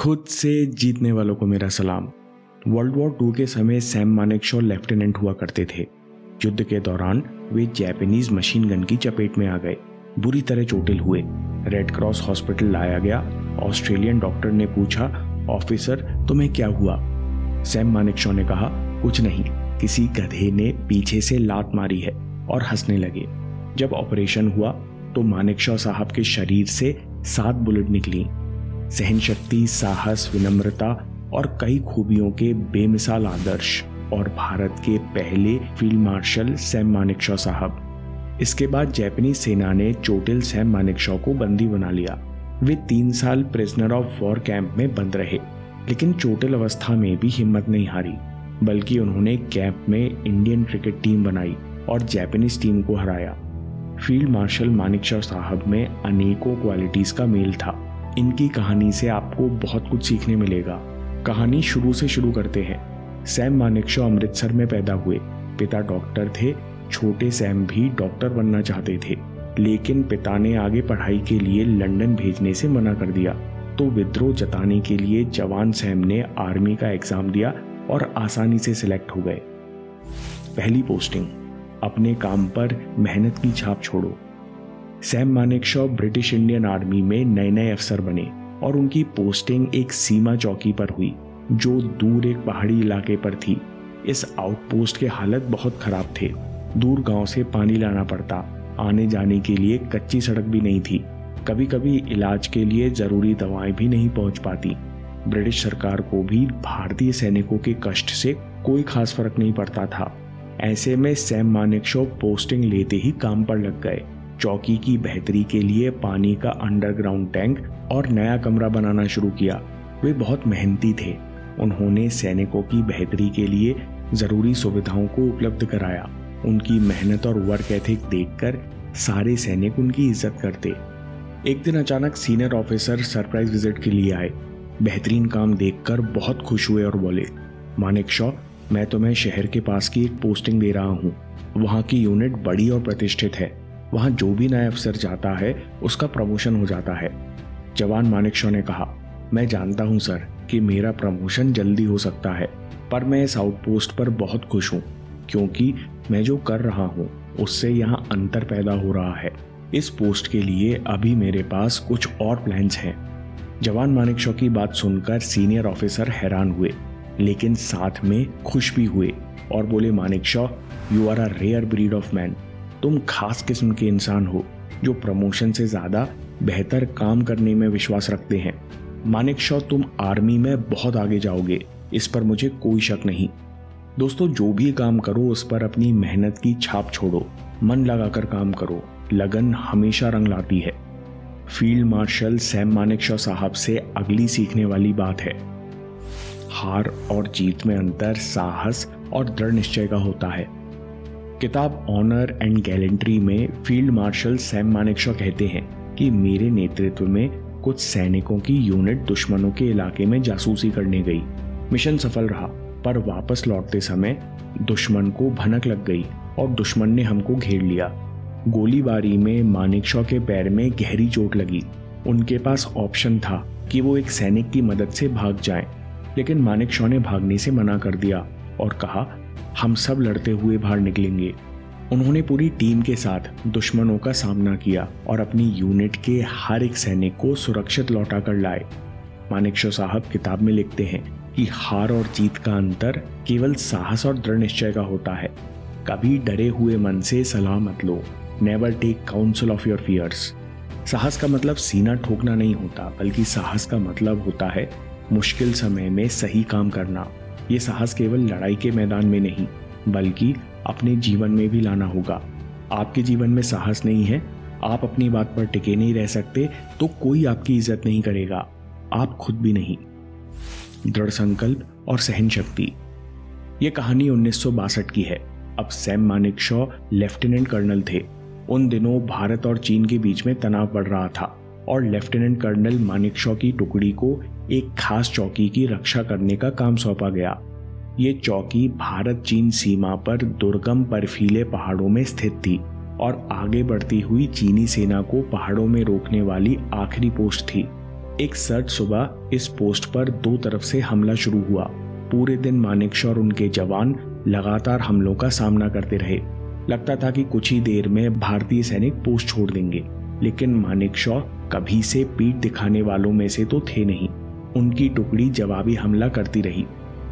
खुद से जीतने वालों को मेरा सलाम। वर्ल्ड वॉर II के समय सैम मानेकशॉ लेफ्टिनेंट हुआ करते थे। युद्ध के दौरान वे जापानीज मशीन गन की चपेट में आ गए, बुरी तरह चोटिल हुए। रेड क्रॉस हॉस्पिटल लाया गया। ऑस्ट्रेलियन डॉक्टर ने पूछा, ऑफिसर तुम्हें क्या हुआ? सैम मानेकशॉ ने कहा, कुछ नहीं, किसी गधे ने पीछे से लात मारी है, और हंसने लगे। जब ऑपरेशन हुआ तो मानेकशॉ साहब के शरीर से 7 बुलेट निकली। सहन शक्ति, साहस, विनम्रता और कई खूबियों के बेमिसाल आदर्श और भारत के पहले फील्ड मार्शल सैम मानेकशॉ साहब। इसके बाद जापानी सेना ने चोटिल सैम मानेकशॉ को बंदी बना लिया। वे 3 साल प्रिजनर ऑफ वॉर कैंप में बंद रहे, लेकिन चोटिल अवस्था में भी हिम्मत नहीं हारी, बल्कि उन्होंने कैंप में इंडियन क्रिकेट टीम बनाई और जापानीज टीम को हराया। फील्ड मार्शल मानेकशॉ साहब में अनेकों क्वालिटीज का मेल था। इनकी कहानी से आपको बहुत कुछ सीखने मिलेगा। कहानी शुरू से शुरू करते हैं। सैम मानेकशॉ अमृतसर में पैदा हुए। पिता डॉक्टर थे। छोटे सैम भी डॉक्टर बनना चाहते थे, लेकिन पिता ने आगे पढ़ाई के लिए लंदन भेजने से मना कर दिया। तो विद्रोह जताने के लिए जवान सैम ने आर्मी का एग्जाम दिया और आसानी से सिलेक्ट हो गए। पहली पोस्टिंग, अपने काम पर मेहनत की छाप छोड़ो। Sam Manekshaw British Indian army में नए नए अफसर बने और उनकी पोस्टिंग एक सीमा चौकी पर हुई, जो दूर एक पहाड़ी इलाके पर थी। इस आउटपोस्ट के हालत बहुत खराब थे। दूर गांव से पानी लाना पड़ता। आने जाने के लिए कच्ची सड़क भी नहीं थी। कभी कभी इलाज के लिए जरूरी दवाएं भी नहीं पहुंच पाती। ब्रिटिश सरकार को भी भारतीय सैनिकों के कष्ट से कोई खास फर्क नहीं पड़ता था। ऐसे में सैम मानेकशॉ पोस्टिंग लेते ही काम पर लग गए। चौकी की बेहतरी के लिए पानी का अंडरग्राउंड टैंक और नया कमरा बनाना शुरू किया। वे बहुत मेहनती थे। उन्होंने सैनिकों की बेहतरी के लिए जरूरी सुविधाओं को उपलब्ध कराया। उनकी मेहनत और वर्क एथिक देखकर सारे सैनिक उनकी इज्जत करते। एक दिन अचानक सीनियर ऑफिसर सरप्राइज विजिट के लिए आए। बेहतरीन काम देखकर बहुत खुश हुए और बोले, मानेकशॉ, मैं तुम्हें शहर के पास की एक पोस्टिंग दे रहा हूँ। वहाँ की यूनिट बड़ी और प्रतिष्ठित है। वहाँ जो भी नया अफसर जाता है उसका प्रमोशन हो जाता है। जवान मानेकशॉ ने कहा, मैं जानता हूँ सर कि मेरा प्रमोशन जल्दी हो सकता है, पर मैं इस आउटपोस्ट पर बहुत खुश हूँ, क्योंकि मैं जो कर रहा हूँ उससे यहाँ अंतर पैदा हो रहा है। इस पोस्ट के लिए अभी मेरे पास कुछ और प्लान्स हैं। जवान मानेकशॉ की बात सुनकर सीनियर ऑफिसर हैरान हुए, लेकिन साथ में खुश भी हुए और बोले, Manekshaw, you are a rare breed of man. तुम खास किस्म के इंसान हो जो प्रमोशन से ज़्यादा बेहतर काम करने में विश्वास रखते हैं। मानेकशॉ, तुम आर्मी में बहुत आगे जाओगे, इस पर मुझे कोई शक नहीं। दोस्तों, जो भी काम करो उस पर अपनी मेहनत की छाप छोड़ो। मन लगाकर काम करो। लगन हमेशा रंग लाती है। फील्ड मार्शल सैम मानेकशॉ साहब से अगली सीखने वाली बात है, हार और जीत में अंतर साहस और दृढ़ निश्चय का होता है। किताब ऑनर एंड गैलेंट्री में फील्ड मार्शल सैम मानेकशॉ कहते हैं कि मेरे नेतृत्व में कुछ सैनिकों की यूनिट दुश्मनों के इलाके में जासूसी करने गई। मिशन सफल रहा, पर वापस लौटते समय दुश्मन को भनक लग गई और दुश्मन ने हमको घेर लिया। गोलीबारी में मानेकशॉ के पैर में गहरी चोट लगी। उनके पास ऑप्शन था कि वो एक सैनिक की मदद से भाग जाएं, लेकिन मानेकशॉ ने भागने से मना कर दिया और कहा, हम सब लड़ते हुए बाहर निकलेंगे। उन्होंने पूरी टीम के साथ दुश्मनों का सामना किया और अपनी यूनिट के हर एक सैनिक को सुरक्षित लौटा कर लाए। मानेकशॉ साहब किताब में लिखते हैं कि हार और जीत का अंतर केवल साहस और दृढ़ निश्चय का होता है। कभी डरे हुए मन से सलाह मत लो। Never take counsel of your fears. साहस का मतलब सीना ठोकना नहीं होता, बल्कि साहस का मतलब होता है मुश्किल समय में सही काम करना। ये साहस केवल लड़ाई के मैदान में नहीं, बल्कि अपने जीवन में भी लाना होगा। आपके जीवन में साहस नहीं है, आप अपनी बात पर टिके नहीं रह सकते, तो कोई आपकी इज्जत नहीं करेगा, आप खुद भी नहीं। दृढ़ संकल्प और सहन शक्ति। ये कहानी 1962 की है। अब सैम मानेकशॉ लेफ्टिनेंट कर्नल थे। उन दिनों भारत और चीन के बीच में तनाव बढ़ रहा था और लेफ्टिनेंट कर्नल मानेकशॉ की टुकड़ी को एक खास चौकी की रक्षा करने का काम सौंपा गया। ये चौकी भारत चीन सीमा पर दुर्गम बर्फीले पहाड़ों में स्थित थी और आगे बढ़ती हुई चीनी सेना को पहाड़ों में रोकने वाली आखिरी पोस्ट थी। एक सर्द सुबह इस पोस्ट पर दो तरफ से हमला शुरू हुआ। पूरे दिन मानेकशॉ और उनके जवान लगातार हमलों का सामना करते रहे। लगता था कि कुछ ही देर में भारतीय सैनिक पोस्ट छोड़ देंगे, लेकिन मानेकशॉ कभी से पीठ दिखाने वालों में से तो थे नहीं। उनकी टुकड़ी जवाबी हमला करती रही।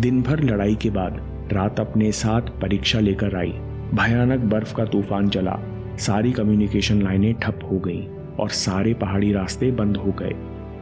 दिन भर लड़ाई के बाद रात अपने साथ परीक्षा लेकर आई। भयानक बर्फ का तूफान चला, सारी कम्युनिकेशन लाइनें ठप हो गईं और सारे पहाड़ी रास्ते बंद हो गए।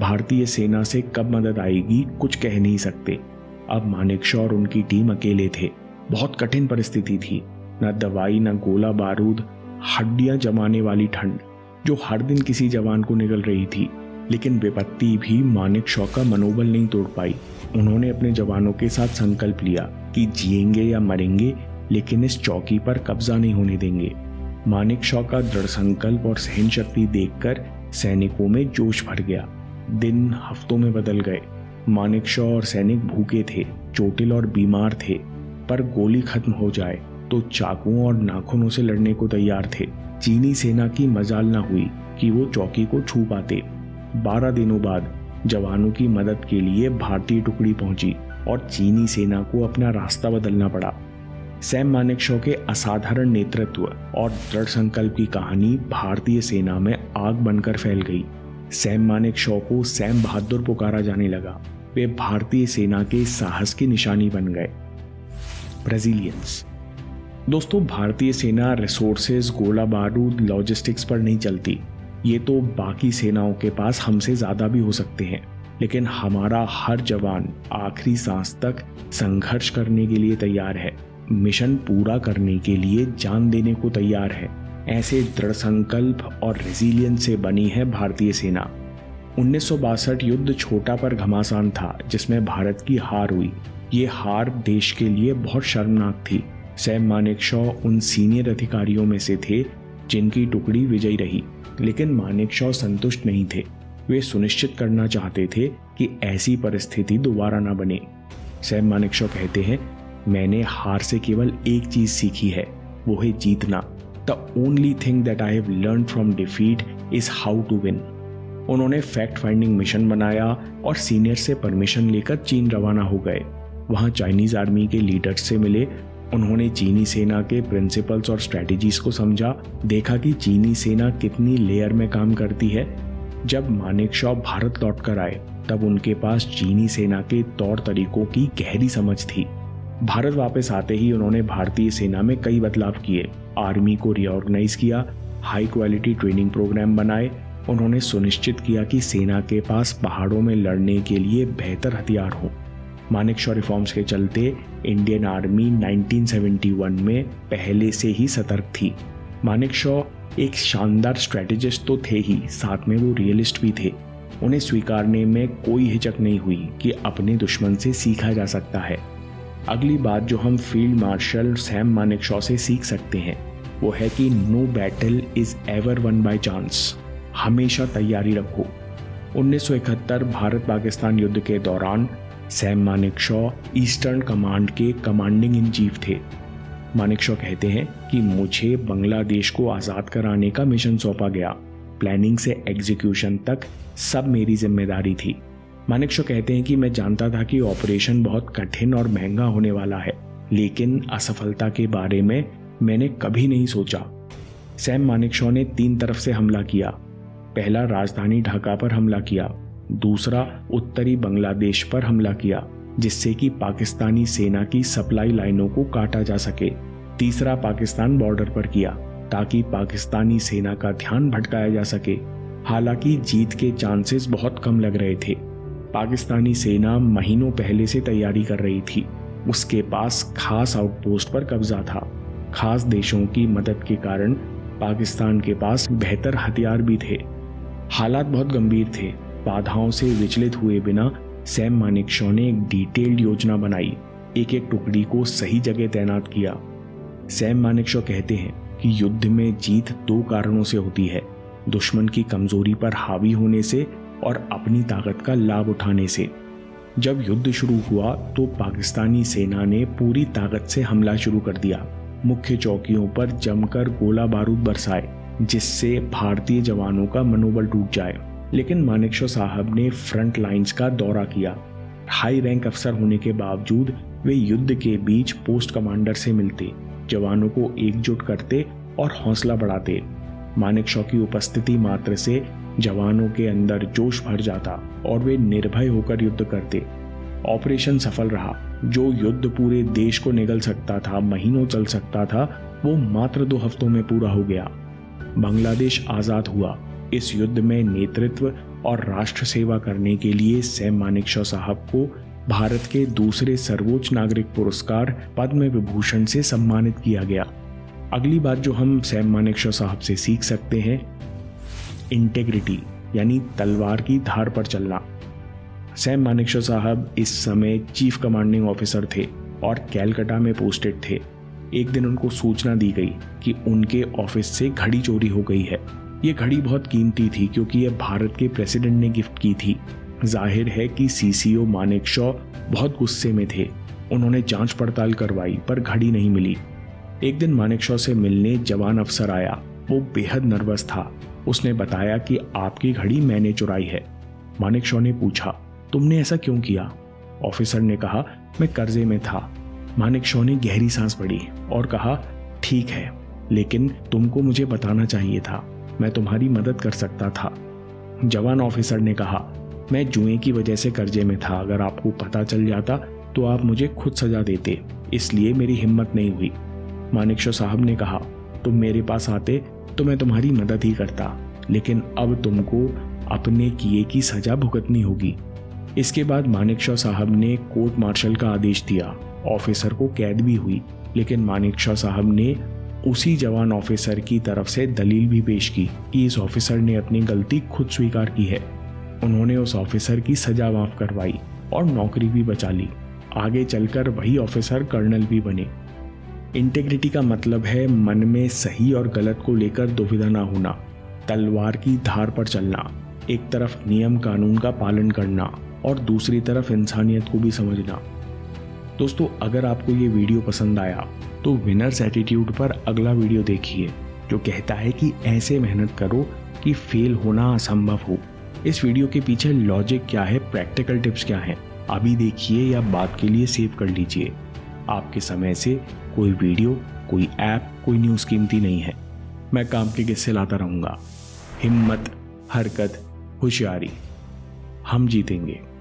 भारतीय सेना से कब मदद आएगी कुछ कह नहीं सकते। अब मानेकशॉ और उनकी टीम अकेले थे। बहुत कठिन परिस्थिति थी, न दवाई न गोला बारूद, हड्डियां जमाने वाली ठंड जो हर दिन किसी जवान को निगल रही थी। लेकिन विपत्ति भी मानेकशॉ का मनोबल नहीं तोड़ पाई। उन्होंने अपने जवानों के साथ संकल्प लिया कि जिएंगे या मरेंगे, लेकिन इस चौकी पर कब्जा नहीं होने देंगे। मानेकशॉ का दृढ़ संकल्प और सहन शक्ति देखकर सैनिकों में जोश भर गया। दिन हफ्तों में बदल गए। मानेकशॉ और सैनिक भूखे थे, चोटिल और बीमार थे, पर गोली खत्म हो जाए तो चाकुओं और नाखूनों से लड़ने को तैयार थे। चीनी सेना की मजाल ना हुई कि वो चौकी को छू पाते। 12 दिनों बाद जवानों की मदद के लिए भारतीय टुकड़ी पहुंची और चीनी सेना को अपना रास्ता बदलना पड़ा। सैम मानेकशॉ के असाधारण नेतृत्व और दृढ़ संकल्प की कहानी भारतीय सेना में आग बनकर फैल गई। सैम मानेकशॉ को सैम बहादुर पुकारा जाने लगा। वे भारतीय सेना के साहस की निशानी बन गए। ब्राजीलियंस। दोस्तों, भारतीय सेना रिसोर्सेज, गोला बारूद, लॉजिस्टिक्स पर नहीं चलती। ये तो बाकी सेनाओं के पास हमसे ज्यादा भी हो सकते हैं, लेकिन हमारा हर जवान आखिरी सांस तक संघर्ष करने के लिए तैयार है, मिशन पूरा करने के लिए जान देने को तैयार है। ऐसे दृढ़ संकल्प और रेजिलियंस से बनी है भारतीय सेना। 1962 युद्ध छोटा पर घमासान था, जिसमें भारत की हार हुई। ये हार देश के लिए बहुत शर्मनाक थी। सैम मानेकशॉ उन सीनियर अधिकारियों में से थे जिनकी टुकड़ी विजयी रही, लेकिन मानेकशॉ संतुष्ट नहीं थे। वे सुनिश्चित करना चाहते थे कि ऐसी परिस्थिति दोबारा ना बने। सैम मानेकशॉ कहते हैं, मैंने हार से केवल एक चीज सीखी है, वो है जीतना। The only thing that I have learned from defeat is how to win. उन्होंने फैक्ट फाइंडिंग मिशन बनाया और सीनियर से परमिशन लेकर चीन रवाना हो गए। वहां चाइनीज आर्मी के लीडर्स से मिले। उन्होंने चीनी सेना के प्रिंसिपल्स और स्ट्रेटजीज को समझा, देखा कि चीनी सेना कितनी लेयर में काम करती है। जब मानेकशॉ भारत लौट कर आए, तब उनके पास चीनी सेना के तौर तरीकों की गहरी समझ थी। भारत वापस आते ही उन्होंने भारतीय सेना में कई बदलाव किए। आर्मी को रिऑर्गेनाइज किया, हाई क्वालिटी ट्रेनिंग प्रोग्राम बनाए। उन्होंने सुनिश्चित किया कि सेना के पास पहाड़ों में लड़ने के लिए बेहतर हथियार हों। मानेकशॉ रिफॉर्म्स के चलते इंडियन आर्मी 1971 में पहले से ही सतर्क थी। मानेकशॉ एक शानदार स्ट्रेटेजिस्ट तो थे ही, साथ में वो रियलिस्ट भी थे। उन्हें स्वीकारने में कोई हिचक नहीं हुई कि अपने दुश्मन से सीखा जा सकता है। अगली बात जो हम फील्ड मार्शल सैम मानेकशॉ से सीख सकते हैं वो है कि no battle is ever won by chance. हमेशा तैयारी रखो। 1971 भारत पाकिस्तान युद्ध के दौरान सैम मानेकशॉ ईस्टर्न कमांड के कमांडिंग इन चीफ थे। मानेकशॉ कहते हैं कि मुझे बांग्लादेश को आज़ाद कराने का मिशन सौंपा गया। प्लानिंग से एग्जीक्यूशन तक सब मेरी जिम्मेदारी थी। मानेकशॉ कहते हैं कि मैं जानता था कि ऑपरेशन बहुत कठिन और महंगा होने वाला है, लेकिन असफलता के बारे में मैंने कभी नहीं सोचा। सैम मानेकशॉ ने 3 तरफ से हमला किया। पहला, राजधानी ढाका पर हमला किया। दूसरा, उत्तरी बांग्लादेश पर हमला किया, जिससे कि पाकिस्तानी सेना की सप्लाई लाइनों को काटा जा सके। तीसरा, पाकिस्तान बॉर्डर पर किया, ताकि पाकिस्तानी सेना का ध्यान भटकाया जा सके। हालांकि जीत के चांसेस बहुत कम लग रहे थे। पाकिस्तानी सेना महीनों पहले से तैयारी कर रही थी। उसके पास खास आउटपोस्ट पर कब्जा था। खास देशों की मदद के कारण पाकिस्तान के पास बेहतर हथियार भी थे। हालात बहुत गंभीर थे। बाधाओं से विचलित हुए बिना सैम मानेकशॉ ने एक डिटेल्ड योजना बनाई। एक एक टुकड़ी को सही जगह तैनात किया। सैम मानेकशॉ कहते हैं कि युद्ध में जीत 2 कारणों से होती है, दुश्मन की कमजोरी पर हावी होने से और अपनी ताकत का लाभ उठाने से। जब युद्ध शुरू हुआ तो पाकिस्तानी सेना ने पूरी ताकत से हमला शुरू कर दिया। मुख्य चौकियों पर जमकर गोला बारूद बरसाए, जिससे भारतीय जवानों का मनोबल टूट जाए। लेकिन मानेकशॉ साहब ने फ्रंट लाइंस का दौरा किया। हाई रैंक अफसर होने के बावजूद वे युद्ध के बीच पोस्ट कमांडर से मिलते, जवानों को एकजुट करते और हौसला बढ़ाते। मानेकशॉ की उपस्थिति मात्र से जवानों के अंदर जोश भर जाता और वे निर्भय होकर युद्ध करते। ऑपरेशन सफल रहा। जो युद्ध पूरे देश को निगल सकता था, महीनों चल सकता था, वो मात्र 2 हफ्तों में पूरा हो गया। बांग्लादेश आजाद हुआ। इस युद्ध में नेतृत्व और राष्ट्र सेवा करने के लिए सैम मानेकशॉ साहब को भारत के दूसरे सर्वोच्च नागरिक पुरस्कार पद्म विभूषण से सम्मानित किया गया। अगली बात जो हम सैम मानेकशॉ साहब से सीख सकते हैं, इंटेग्रिटी यानी तलवार की धार पर चलना। सैम मानेकशॉ साहब इस समय चीफ कमांडिंग ऑफिसर थे और कैलकाटा में पोस्टेड थे। एक दिन उनको सूचना दी गई कि उनके ऑफिस से घड़ी चोरी हो गई है। ये घड़ी बहुत कीमती थी क्योंकि यह भारत के प्रेसिडेंट ने गिफ्ट की थी। जाहिर है कि सीसीओ मानेकशॉ बहुत गुस्से में थे। उन्होंने जांच पड़ताल करवाई पर घड़ी नहीं मिली। एक दिन मानेकशॉ से मिलने जवान अफसर आया। वो बेहद नर्वस था। उसने बताया कि आपकी घड़ी मैंने चुराई है। मानेकशॉ ने पूछा, तुमने ऐसा क्यों किया? ऑफिसर ने कहा, मैं कर्जे में था। मानेकशॉ ने गहरी सांस भरी और कहा, ठीक है, लेकिन तुमको मुझे बताना चाहिए था, मैं तुम्हारी मदद कर सकता था। जवान ऑफिसर ने कहा, मैं जुए की वजह से कर्जे में था। अगर आपको पता चल जाता तो आप मुझे खुद सजा देते, इसलिए मेरी हिम्मत नहीं हुई। मानेकशॉ साहब ने कहा, तुम मेरे पास आते तो मैं तुम्हारी मदद ही करता, लेकिन अब तुमको अपने किए की सजा भुगतनी होगी। इसके बाद मानेकशॉ साहब ने कोर्ट मार्शल का आदेश दिया। ऑफिसर को कैद भी हुई, लेकिन मानेकशॉ साहब ने उसी जवान ऑफिसर की तरफ से दलील भी पेश की कि इस ऑफिसर ने अपनी गलती खुद स्वीकार की है। उन्होंने उस ऑफिसर की सजा माफ करवाई और नौकरी भी बचा ली। आगे चलकर वही ऑफिसर कर्नल भी बने। इंटेग्रिटी का मतलब है मन में सही और गलत को लेकर दुविधा ना होना, तलवार की धार पर चलना, एक तरफ नियम कानून का पालन करना और दूसरी तरफ इंसानियत को भी समझना। दोस्तों, अगर आपको ये वीडियो पसंद आया तो विनर्स एटीट्यूड पर अगला वीडियो देखिए, जो कहता है कि ऐसे मेहनत करो कि फेल होना असंभव हो। इस वीडियो के पीछे लॉजिक क्या है, प्रैक्टिकल टिप्स क्या हैं, अभी देखिए या बात के लिए सेव कर लीजिए। आपके समय से कोई वीडियो, कोई ऐप, कोई न्यूज़ कीमती नहीं है। मैं काम के किस्से लाता रहूँगा। हिम्मत, हरकत, होशियारी, हम जीतेंगे।